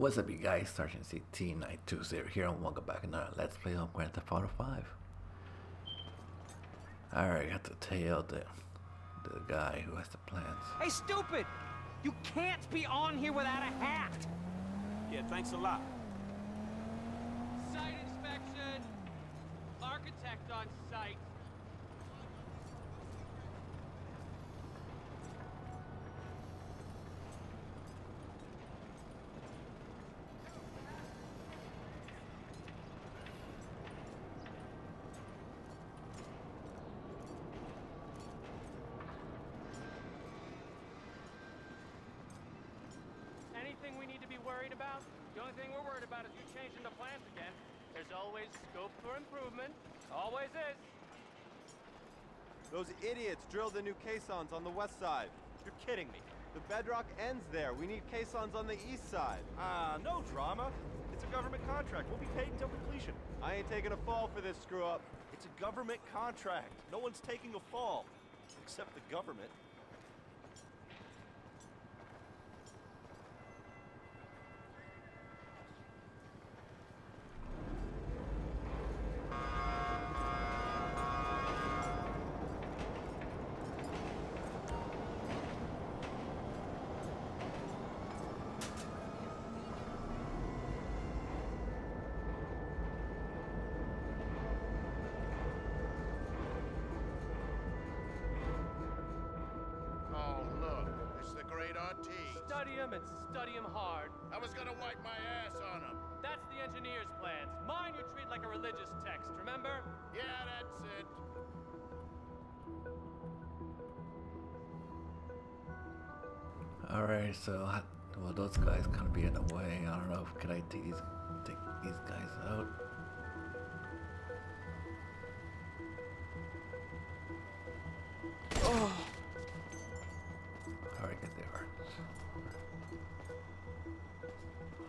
What's up, you guys? Sergeant CT920 here, and welcome back to another Let's Play on Grand Theft Auto 5. I already got to tell the guy who has the plans. Hey, stupid! You can't be on here without a hat! Yeah, thanks a lot. Site inspection! Architect on site. We need to be worried about? The only thing we're worried about is you changing the plans again. There's always scope for improvement. Always is. Those idiots drilled the new caissons on the west side. You're kidding me. The bedrock ends there. We need caissons on the east side. No drama. It's a government contract. We'll be paid until completion. I ain't taking a fall for this screw-up. It's a government contract. No one's taking a fall. Except the government. Study them and study them hard. I was gonna wipe my ass on them. That's the engineer's plans. Mine you treat like a religious text, remember? Yeah, that's it. Alright, so, well, those guys kind of be in the way. I don't know if could I take these guys out. Oh! Alright, get there.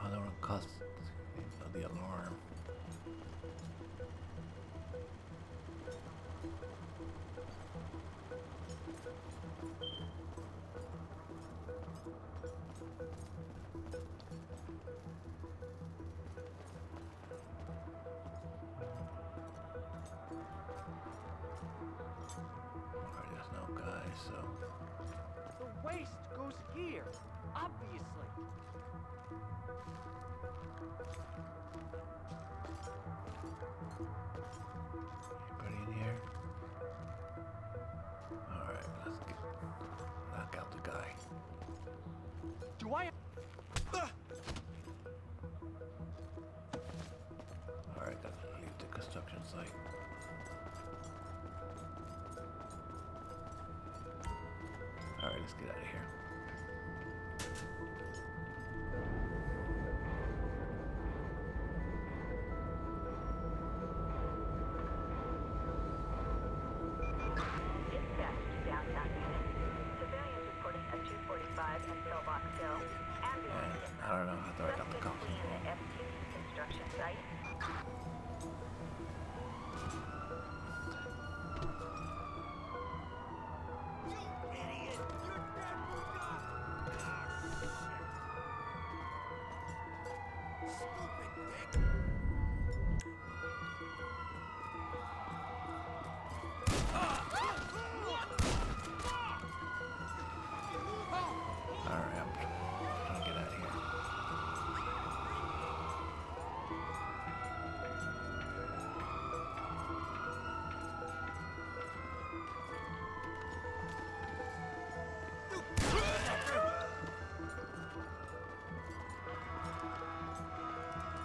I don't want to cause the alarm. Alright, there's no guy, so. The waste goes here, obviously. Anybody in here? Alright, let's get knock out the guy. Do I? Alright, gotta leave the construction site. Alright, let's get out of here. I don't know how to write out the cops. Construction site. You idiot! You're dead, Buddha! Stupid dick!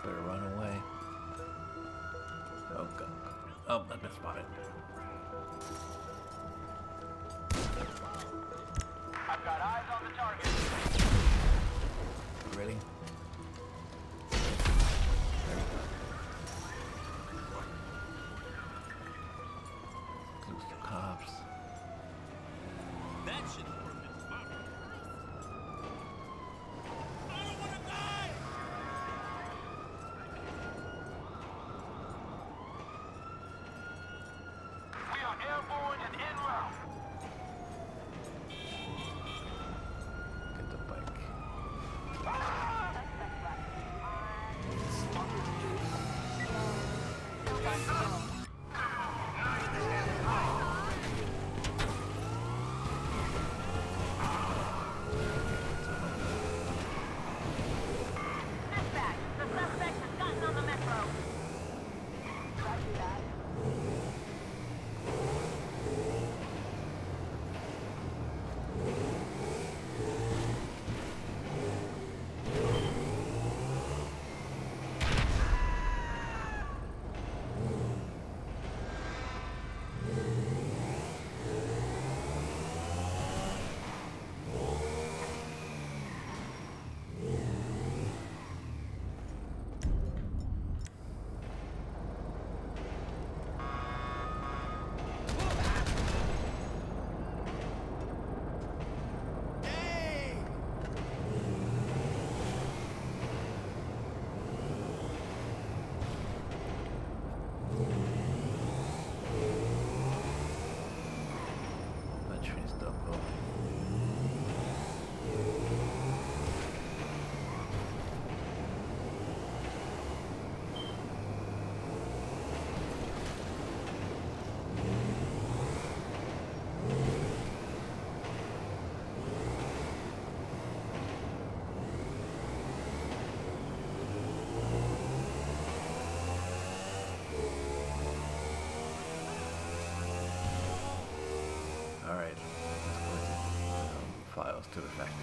Better run away. Oh god. Oh, I've been spotted. I've got eyes on the target. Really? There we go. Loose the cops. That shit's worth its money. files to the factory.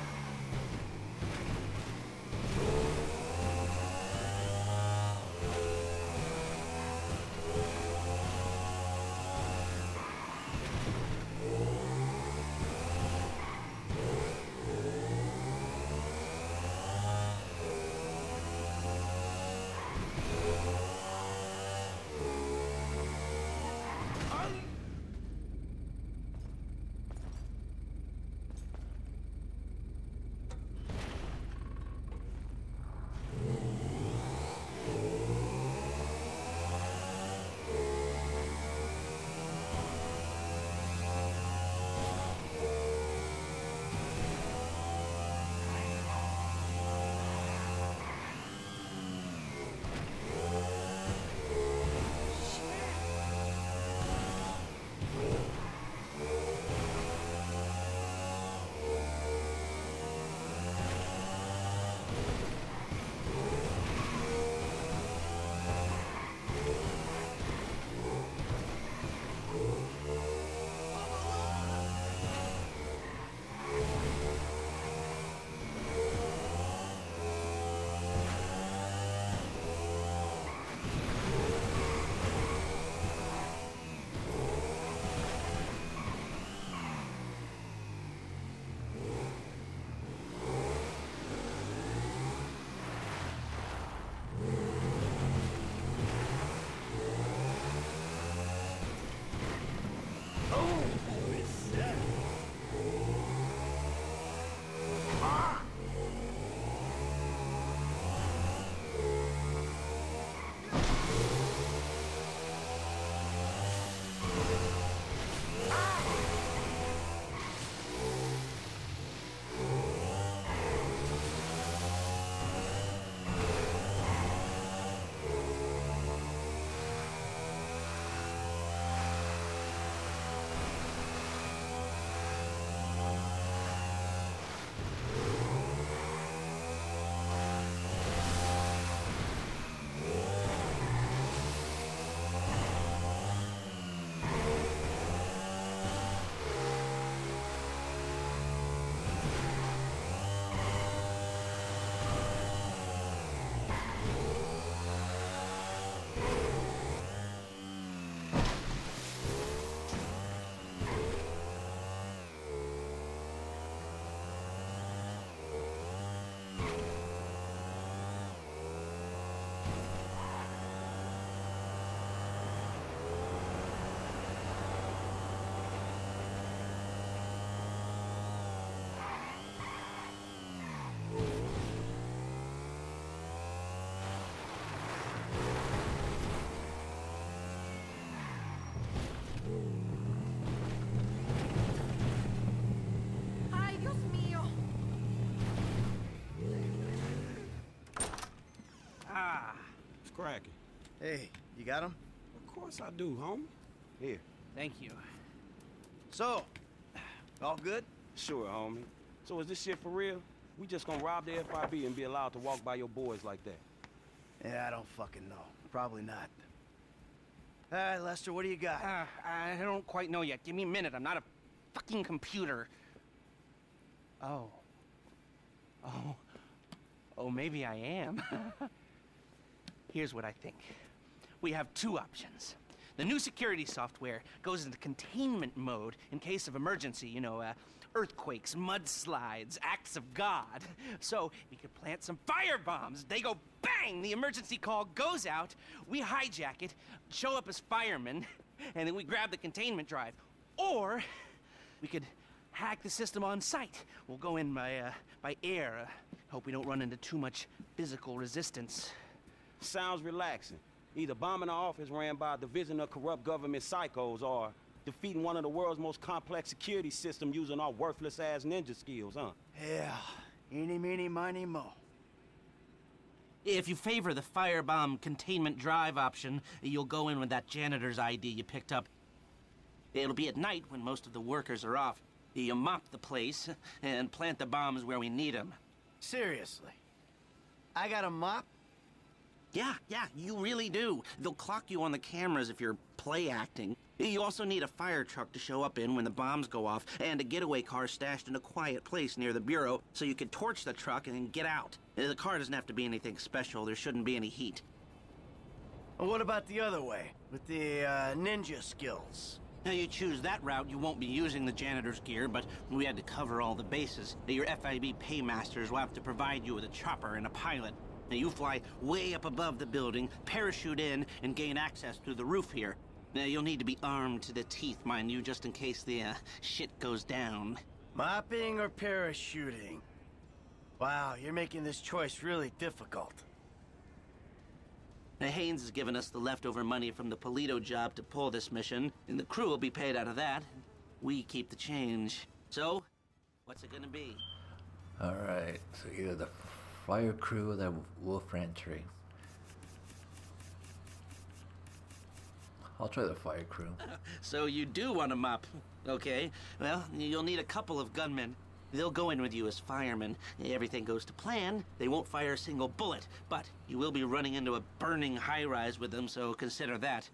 Cracking. Hey, you got him? Of course I do, homie. Here. Thank you. So, all good? Sure, homie. So is this shit for real? We just gonna rob the FIB and be allowed to walk by your boys like that? Yeah, I don't fucking know. Probably not. All right, Lester, what do you got? I don't quite know yet. Give me a minute. I'm not a fucking computer. Oh, maybe I am. Here's what I think. We have two options. The new security software goes into containment mode in case of emergency, you know, earthquakes, mudslides, acts of God. So we could plant some firebombs. They go bang, the emergency call goes out, we hijack it, show up as firemen, and then we grab the containment drive. Or we could hack the system on site. We'll go in by air. Hope we don't run into too much physical resistance. Sounds relaxing. Either bombing an office ran by a division of corrupt government psychos or defeating one of the world's most complex security systems using our worthless-ass ninja skills, huh? Yeah. Eeny, meeny, miny, mo. If you favor the firebomb containment drive option, you'll go in with that janitor's ID you picked up. It'll be at night when most of the workers are off. You mop the place and plant the bombs where we need them. Seriously? I got a mop? Yeah, you really do. They'll clock you on the cameras if you're play acting. You also need a fire truck to show up in when the bombs go off, and a getaway car stashed in a quiet place near the bureau so you can torch the truck and then get out. The car doesn't have to be anything special. There shouldn't be any heat. What about the other way, with the ninja skills? Now, you choose that route, you won't be using the janitor's gear, but we had to cover all the bases. Your FIB paymasters will have to provide you with a chopper and a pilot. Now, you fly way up above the building, parachute in, and gain access through the roof here. Now, you'll need to be armed to the teeth, mind you, just in case the shit goes down. Mopping or parachuting? Wow, you're making this choice really difficult. Now, Haynes has given us the leftover money from the Polito job to pull this mission, and the crew will be paid out of that. We keep the change. So, what's it gonna be? All right, so either the fire crew or the wolf ranchery. I'll try the fire crew. So you do want to mop. Okay, well, you'll need a couple of gunmen. They'll go in with you as firemen. Everything goes to plan. They won't fire a single bullet, but you will be running into a burning high-rise with them, so consider that.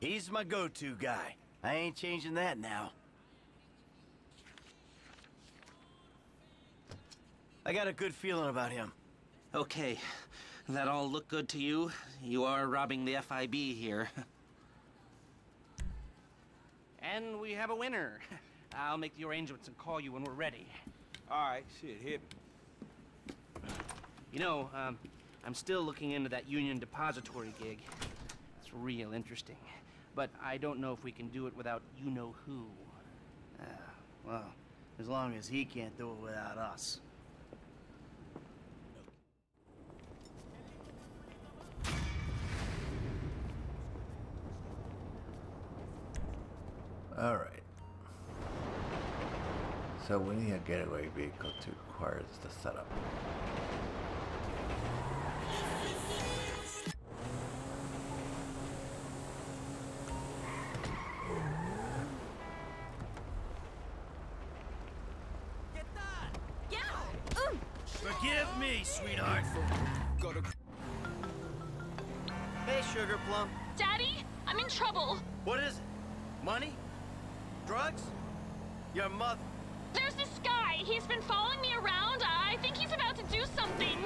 He's my go-to guy. I ain't changing that now. I got a good feeling about him. Okay. That all look good to you? You are robbing the FIB here. And we have a winner. I'll make the arrangements and call you when we're ready. All right, shit, hit me. You know, I'm still looking into that Union Depository gig. It's real interesting. But I don't know if we can do it without you-know-who. Well, as long as he can't do it without us. All right. So we need a getaway vehicle to acquire the setup. Sweetheart. Hey, Sugar Plum. Daddy, I'm in trouble. What is it? Money? Drugs? Your mother. There's this guy. He's been following me around. I think he's about to do something.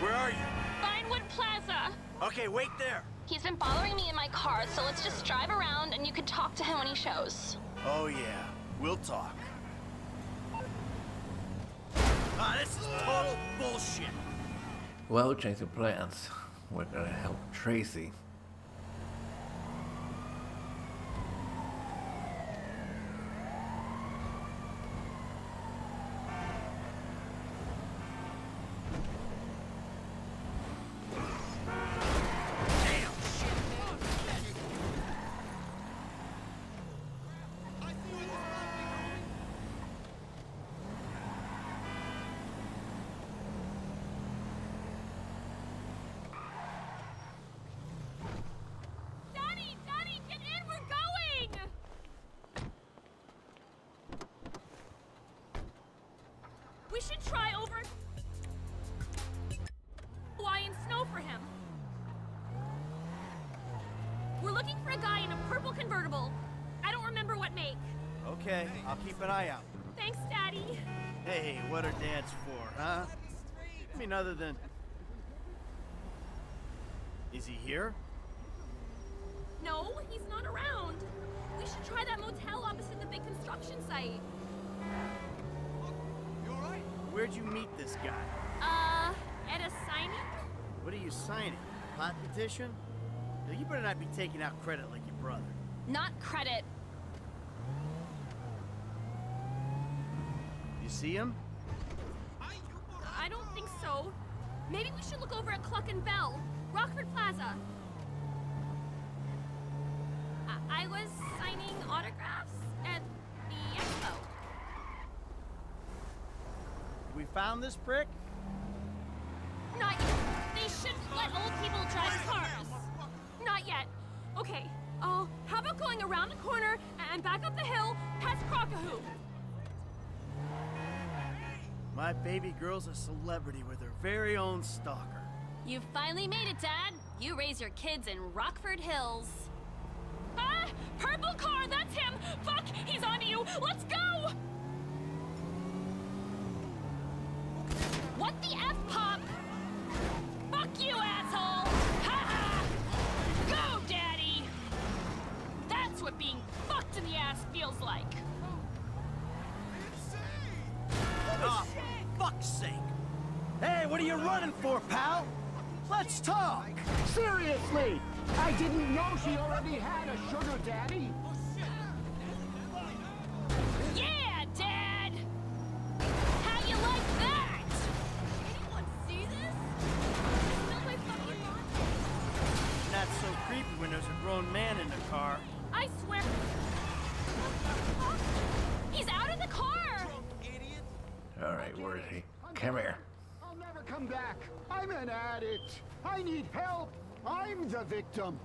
Where are you? Vinewood Plaza. Okay, wait there. He's been following me in my car, so let's just drive around and you can talk to him when he shows. Oh, yeah. We'll talk. This is total bullshit. Well, change the plans. We're gonna help Tracy. We should try over Hawaiian snow for him. We're looking for a guy in a purple convertible. I don't remember what make. Okay, I'll keep an eye out. Thanks, Daddy. Hey, what are dads for, huh? I mean, other than... Is he here? No, he's not around. We should try that motel opposite the big construction site. Where'd you meet this guy? At a signing? What are you signing? Pot petition? No, you better not be taking out credit like your brother. Not credit. You see him? I don't think so. Maybe we should look over at Cluck and Bell, Rockford Plaza. I was signing autographs at the expo. We found this prick? let old people drive cars. Not yet. Okay, how about going around the corner and back up the hill past Crockahoo? My baby girl's a celebrity with her very own stalker. You finally made it, Dad. You raise your kids in Rockford Hills. Ah! Purple car! That's him! Fuck! He's onto you! Let's go! What the F, Pop? Fuck you, asshole! Ha-ha! Go, Daddy! That's what being fucked in the ass feels like. Oh, fuck's sake! Hey, what are you running for, pal? Let's talk! Seriously! I didn't know she already had a sugar daddy! Yeah, Dad! How you like that? Anyone see this? Smell my fucking laundry? Not so creepy when there's a grown man in the car. I swear... He's out of the car! Alright, where is he? Come here. I'll never come back. I'm an addict. I need help. I'm the victim.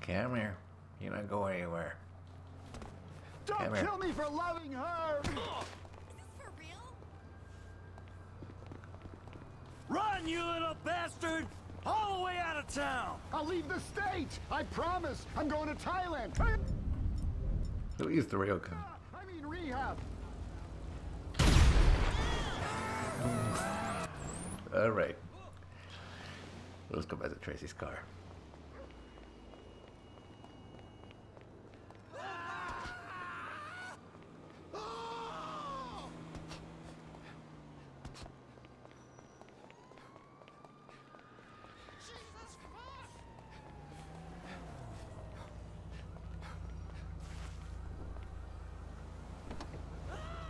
Come here. You don't go anywhere. Don't kill me for loving her. Is this for real? Run, you little bastard! All the way out of town. I'll leave the state. I promise. I'm going to Thailand. Who is the real guy? I mean rehab. All right. Let's go back to Tracy's car.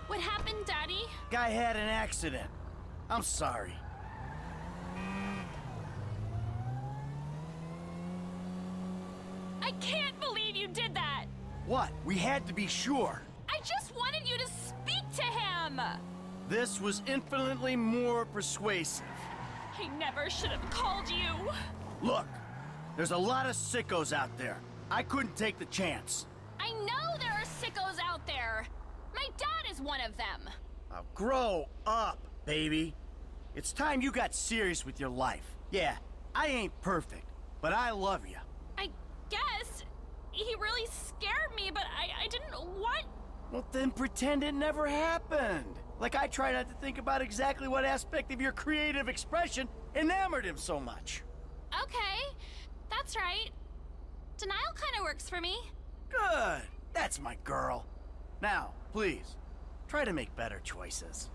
What happened, Daddy? Guy had an accident. I'm sorry. What? We had to be sure. I just wanted you to speak to him. This was infinitely more persuasive. I never should have called you. Look, there's a lot of sickos out there. I couldn't take the chance. I know there are sickos out there. My dad is one of them. Now grow up, baby. It's time you got serious with your life. Yeah, I ain't perfect, but I love you. I guess... He really scared me, but I didn't want... Well, then pretend it never happened. Like I try not to think about exactly what aspect of your creative expression enamored him so much. Okay, that's right. Denial kind of works for me. Good. That's my girl. Now, please, try to make better choices.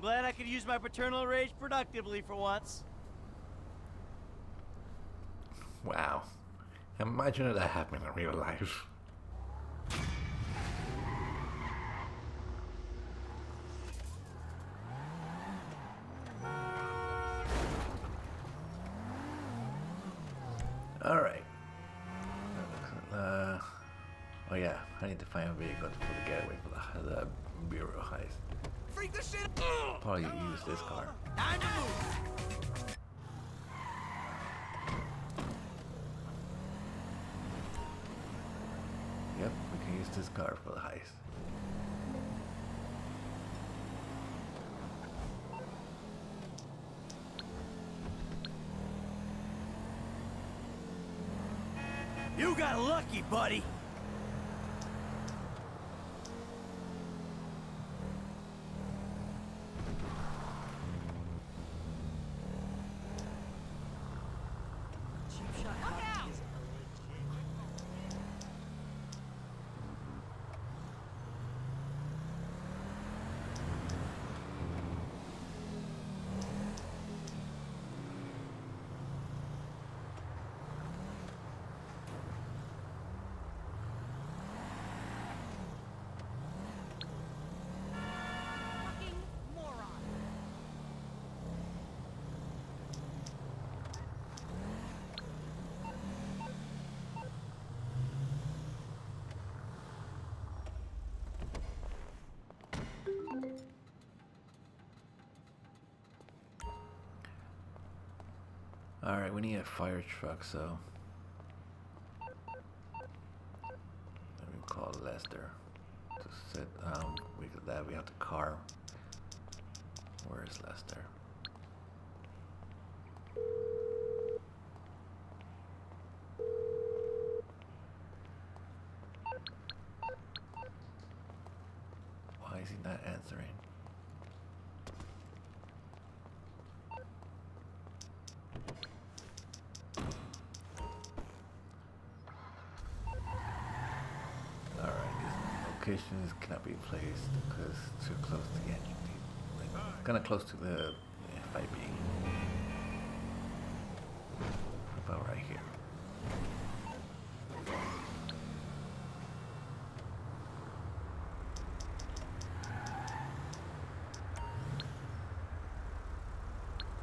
Glad I could use my paternal rage productively for once. Wow. Imagine if that happened in real life. Alright. Oh yeah, I need to find a vehicle for the getaway for the bureau heist. Freak the shit! Probably use this car. Time to move. Yep, we can use this car for the heist. You got lucky, buddy. Alright, we need a fire truck, so let me call Lester to sit. We have the car. Where is Lester? Why is he not answering? Locations cannot be placed because it's too close to the entry. It's kind of close to the FIB. About right here.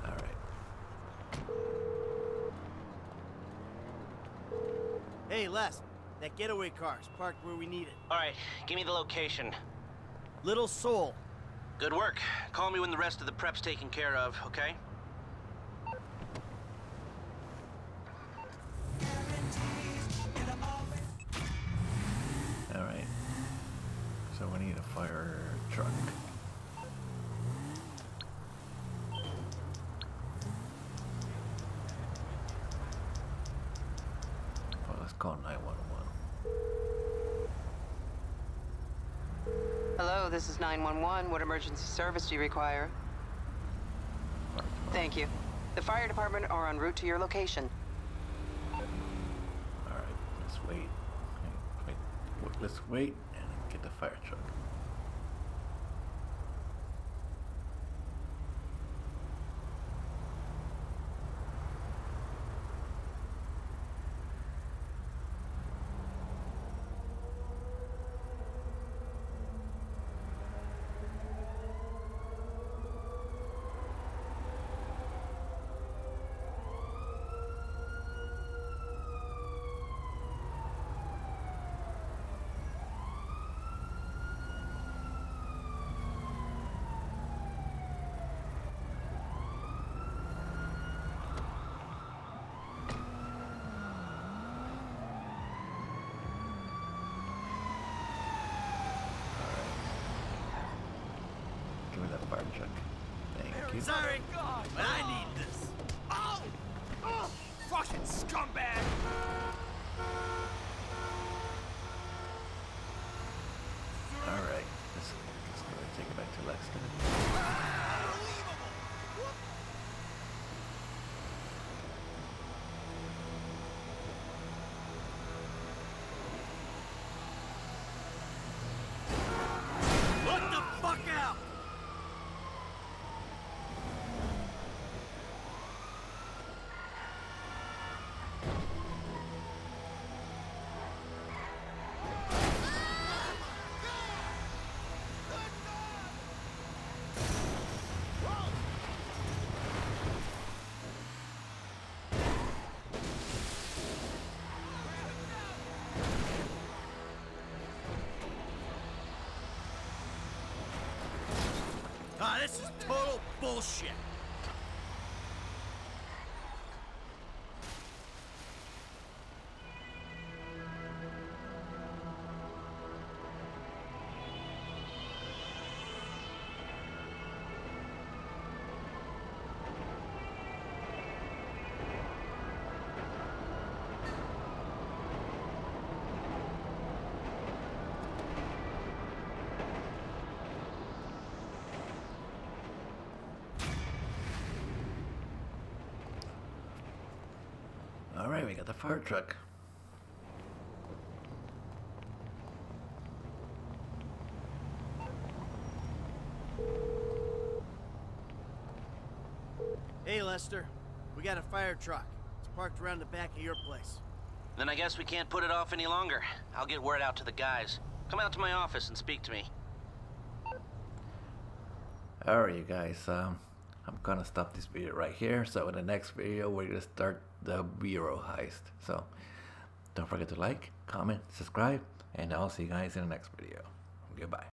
Alright. Hey, Les. That getaway car's parked where we need it. All right, give me the location. Little Soul. Good work. Call me when the rest of the prep's taken care of, okay? All right. So we need a fire truck. Well, let's call 911. Hello, this is 911. What emergency service do you require? Thank you. The fire department are en route to your location. All right, let's wait. Let's wait and get the fire truck. Sorry, God, but I need this. Oh! Oh! Fucking scumbag! Alright, let's go and take it back to Lexington. Unbelievable! This is total bullshit. Alright, we got the fire truck. Hey, Lester. We got a fire truck. It's parked around the back of your place. Then I guess we can't put it off any longer. I'll get word out to the guys. Come out to my office and speak to me. Alright, you guys. I'm gonna stop this video right here. So in the next video we're gonna start the bureau heist. So don't forget to like, comment, subscribe, and I'll see you guys in the next video. Goodbye.